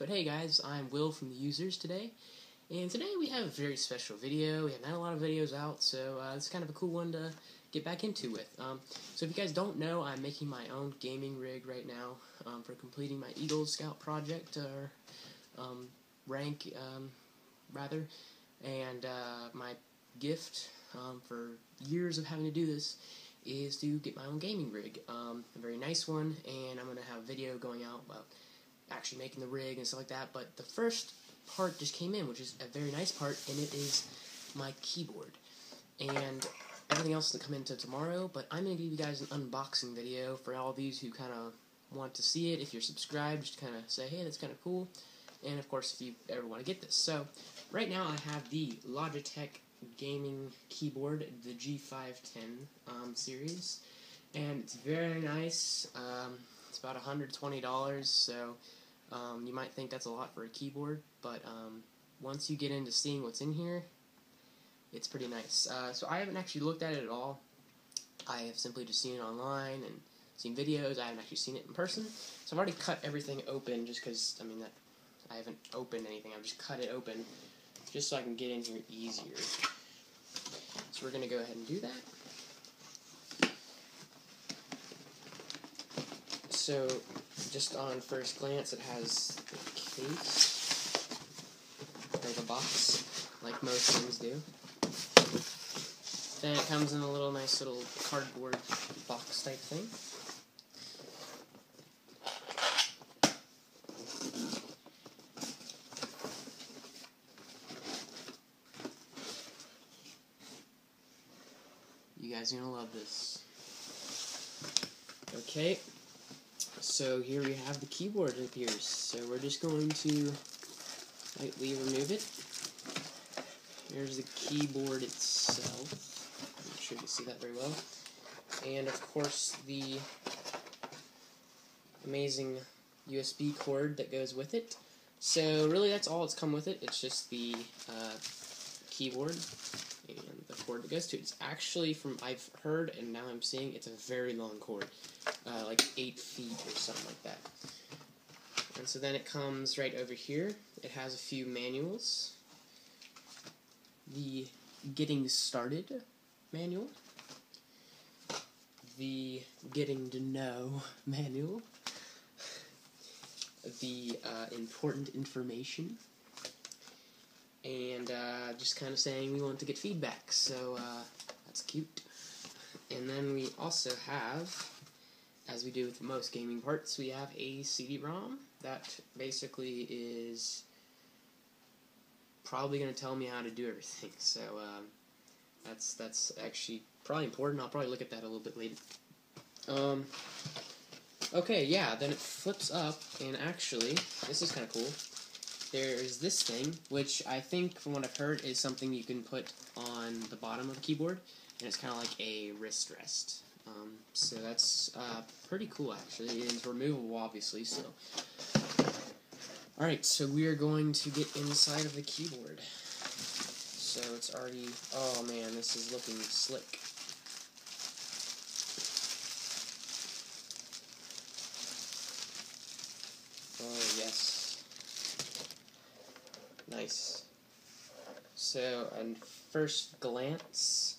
But hey guys, I'm Will from The Users today, and today we have a very special video. We haven't had a lot of videos out, so it's kind of a cool one to get back into with. So if you guys don't know, I'm making my own gaming rig right now for completing my Eagle Scout project, or rank, rather, and my gift for years of having to do this is to get my own gaming rig, a very nice one, and I'm going to have a video going out about actually making the rig and stuff like that. But the first part just came in, which is a very nice part, and it is my keyboard. And everything else will come into tomorrow, but I'm going to give you guys an unboxing video for all these who kind of want to see it. If you're subscribed, just kind of say, hey, that's kind of cool. And of course, if you ever want to get this. So right now I have the Logitech gaming keyboard, the G510 series, and it's very nice. It's about $120, so you might think that's a lot for a keyboard, but once you get into seeing what's in here, it's pretty nice. So I haven't actually looked at it at all. I have simply just seen it online and seen videos. I haven't actually seen it in person. So I've already cut everything open just because, I mean, I haven't opened anything. I've just cut it open just so I can get in here easier. So we're going to go ahead and do that. So, just on first glance, it has the case, or the box, like most things do. Then it comes in a little nice little cardboard box type thing. You guys are gonna love this. Okay. So here we have the keyboard, it appears. So we're just going to lightly remove it. Here's the keyboard itself. I'm not sure you can see that very well. And of course the amazing USB cord that goes with it. So really that's all that's come with it. It's just the keyboard and the cord that goes to it. It's actually from, I've heard and now I'm seeing, it's a very long cord. Like 8 feet or something like that. And so then it comes right over here. It has a few manuals. The Getting Started manual. The Getting to Know manual. The Important Information. And just kind of saying we want to get feedback, so that's cute. And then we also have, as we do with most gaming parts, we have a CD-ROM that basically is probably going to tell me how to do everything. So that's actually probably important. I'll probably look at that a little bit later. Okay, yeah, then it flips up, and actually, this is kind of cool. There is this thing, which I think, from what I've heard, is something you can put on the bottom of the keyboard, and it's kind of like a wrist rest. So that's pretty cool, actually. It's removable, obviously, so. Alright, so we are going to get inside of the keyboard. So it's already, oh man, this is looking slick. Oh, yes. Nice. So, on first glance,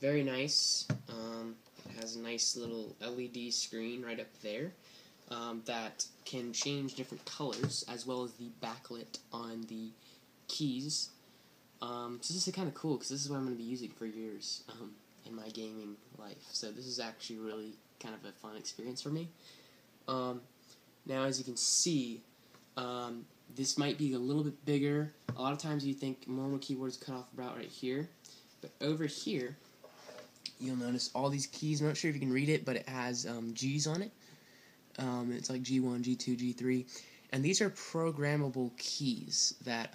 very nice. Has a nice little LED screen right up there that can change different colors, as well as the backlit on the keys. So this is kind of cool, because this is what I'm going to be using for years in my gaming life. So this is actually really kind of a fun experience for me. Now, as you can see, this might be a little bit bigger. A lot of times you think normal keyboards cut off about right here, but over here, you'll notice all these keys. I'm not sure if you can read it, but it has G's on it. It's like G1, G2, G3. And these are programmable keys that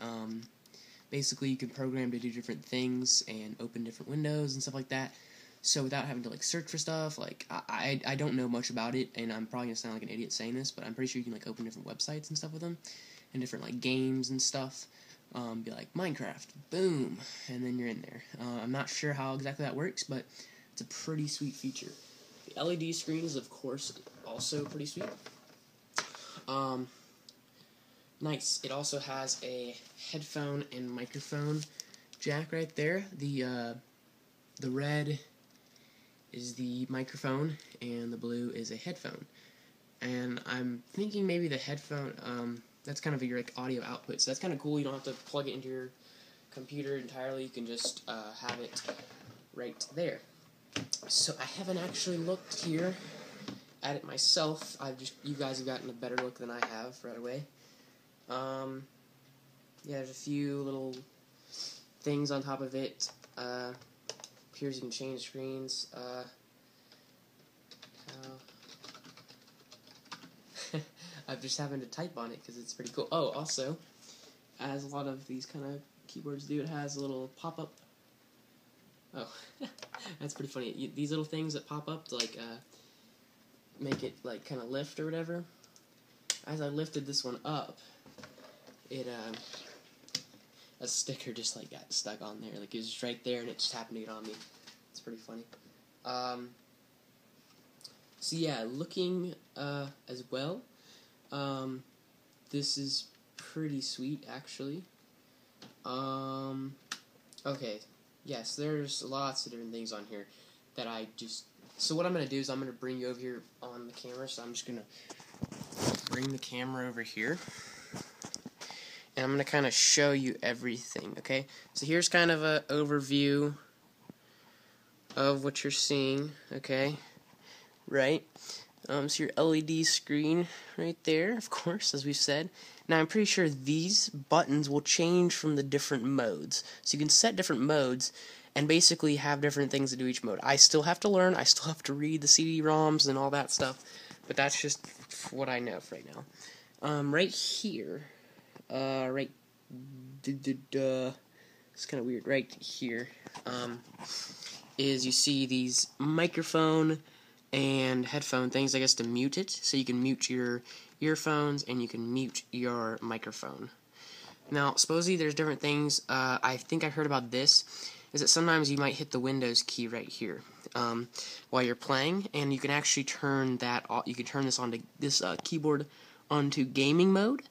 basically you can program to do different things and open different windows and stuff like that. So without having to like search for stuff, like I don't know much about it, and I'm probably going to sound like an idiot saying this, but I'm pretty sure you can like open different websites and stuff with them, and different like games and stuff. Be like Minecraft, boom, and then you're in there. I'm not sure how exactly that works, but it's a pretty sweet feature. The LED screen is, of course, also pretty sweet. Nice. It also has a headphone and microphone jack right there. The red is the microphone and the blue is a headphone. And I'm thinking maybe the headphone, that's kind of your like audio output, so that's kind of cool. You don't have to plug it into your computer entirely. You can just have it right there. So I haven't actually looked here at it myself. You guys have gotten a better look than I have right away. Yeah, there's a few little things on top of it. Appears you can change screens. I'm just having to type on it because it's pretty cool. Oh, also, as a lot of these kind of keyboards do, it has a little pop-up. Oh, that's pretty funny. These little things that pop up to like make it like kind of lift or whatever. As I lifted this one up, it a sticker just like got stuck on there. Like it was just right there, and it just happened to get on me. It's pretty funny. So yeah, looking as well. This is pretty sweet, actually. Okay, yes, there's lots of different things on here that I just... So what I'm going to do is I'm going to bring you over here on the camera, so I'm just going to bring the camera over here. And I'm going to kind of show you everything, okay? So here's kind of an overview of what you're seeing, okay? Right? So your LED screen right there, of course, as we've said. Now I'm pretty sure these buttons will change from the different modes. So you can set different modes and basically have different things to do each mode. I still have to learn, I still have to read the CD-ROMs and all that stuff, but that's just what I know right now. Right here, it's kind of weird, right here, is you see these microphone and headphone things, I guess, to mute it. So you can mute your earphones and you can mute your microphone. Now, supposedly there's different things. I think I heard about this, is that sometimes you might hit the Windows key right here while you're playing, and you can actually turn that off. You can turn this onto this keyboard onto gaming mode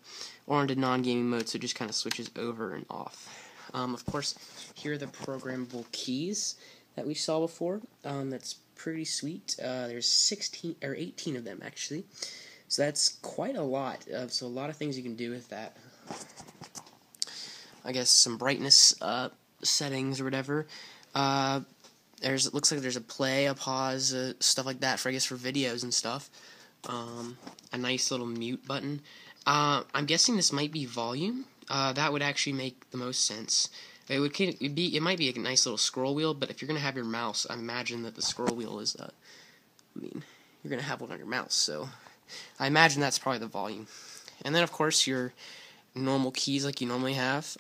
or onto non-gaming mode, so it just kind of switches over and off. Of course, here are the programmable keys that we saw before. That's pretty sweet. There's 16 or 18 of them, actually, so that's quite a lot. So a lot of things you can do with that. I guess some brightness settings or whatever. There's, it looks like there's a play, a pause, stuff like that for, I guess, for videos and stuff. A nice little mute button. I'm guessing this might be volume. That would actually make the most sense. It might be a nice little scroll wheel, but if you're gonna have your mouse, I imagine that the scroll wheel is you're gonna have one on your mouse, so I imagine that's probably the volume. And then of course your normal keys like you normally have.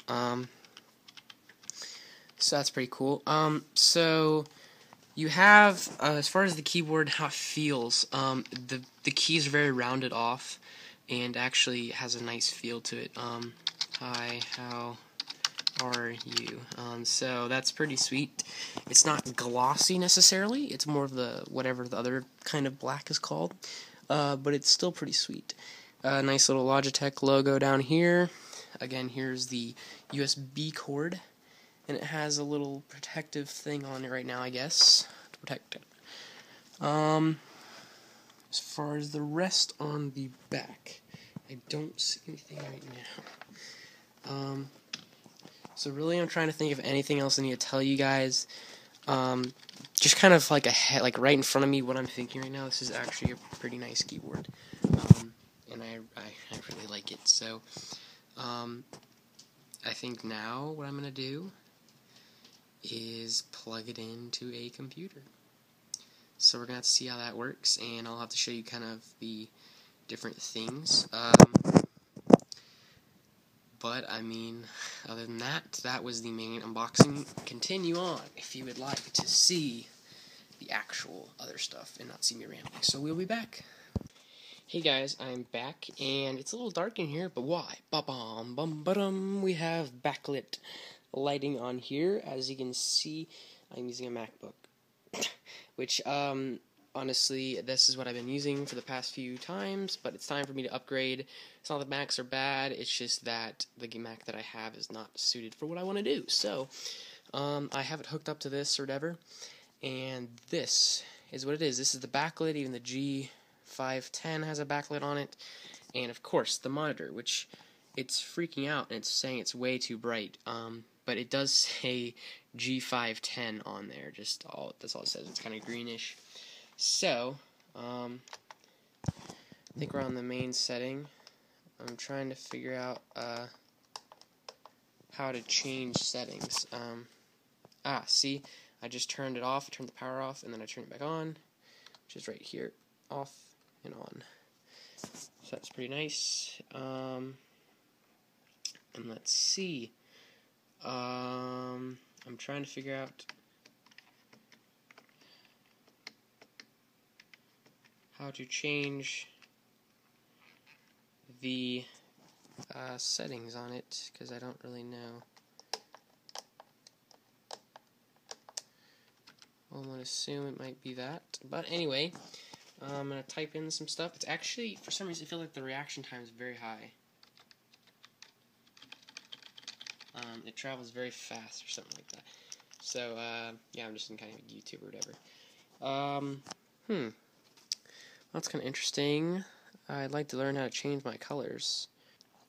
So that's pretty cool. So you have as far as the keyboard, how it feels. The keys are very rounded off, and actually has a nice feel to it. Hi, how are you? So that's pretty sweet. It's not glossy necessarily. It's more of the whatever the other kind of black is called, but it's still pretty sweet. Nice little Logitech logo down here. Again, here's the USB cord, and it has a little protective thing on it right now, I guess, to protect it. As far as the rest on the back, I don't see anything right now. So really, I'm trying to think of anything else I need to tell you guys. Just kind of like right in front of me, what I'm thinking right now. This is actually a pretty nice keyboard, and I really like it. So I think now what I'm gonna do is plug it into a computer. So we're gonna have to see how that works, and I'll have to show you kind of the different things. But, I mean, other than that, that was the main unboxing. Continue on if you would like to see the actual other stuff and not see me rambling. So we'll be back. Hey guys, I'm back, and it's a little dark in here, but why? Ba-bum, bum-ba-dum. We have backlit lighting on here. As you can see, I'm using a MacBook, which honestly, this is what I've been using for the past few times, but it's time for me to upgrade. It's not that Macs are bad, it's just that the Mac that I have is not suited for what I want to do. So, I have it hooked up to this or whatever, and this is what it is. This is the backlit. Even the G510 has a backlit on it, and of course the monitor, which it's freaking out and it's saying it's way too bright. But it does say G510 on there. Just all that's all it says. It's kind of greenish. So I think we're on the main setting. I'm trying to figure out how to change settings. See, I just turned it off, turned the power off, and then I turned it back on, which is right here, off and on. So that's pretty nice. And let's see. I'm trying to figure out how to change the settings on it, because I don't really know. I would assume it might be that, but anyway, I'm going to type in some stuff. It's actually, for some reason, I feel like the reaction time is very high. It travels very fast or something like that. So, yeah, I'm just in kind of YouTube or whatever. That's kind of interesting. I'd like to learn how to change my colors.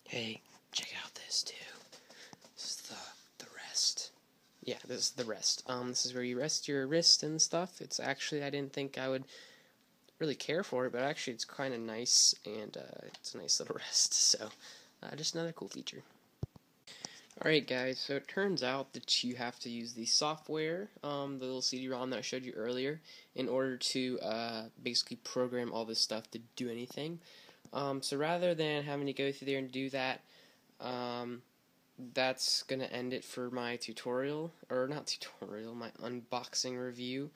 Hey, check out this, too. This is the rest. Yeah, this is the rest. This is where you rest your wrist and stuff. It's actually, I didn't think I would really care for it, but actually it's kind of nice, and it's a nice little rest. So, just another cool feature. Alright guys, so it turns out that you have to use the software, the little CD-ROM that I showed you earlier, in order to basically program all this stuff to do anything. So rather than having to go through there and do that, that's going to end it for my tutorial, or not tutorial, my unboxing review.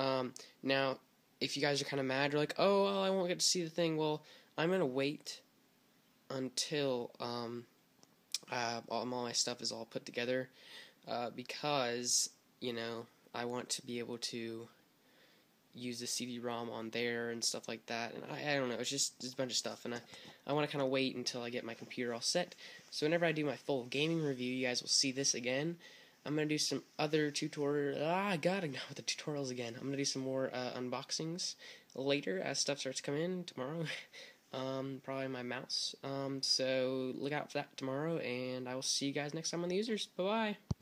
Now, if you guys are kind of mad, you're like, oh, well, I won't get to see the thing, well, I'm going to wait until... all my stuff is all put together, because, you know, I want to be able to use the CD-ROM on there and stuff like that, and I don't know, it's just a bunch of stuff, and I want to kind of wait until I get my computer all set, so whenever I do my full gaming review, you guys will see this again. I'm going to do some other tutorial, I'm going to do some more unboxings later as stuff starts to come in tomorrow. Probably my mouse. So look out for that tomorrow, and I will see you guys next time on The Users. Bye-bye.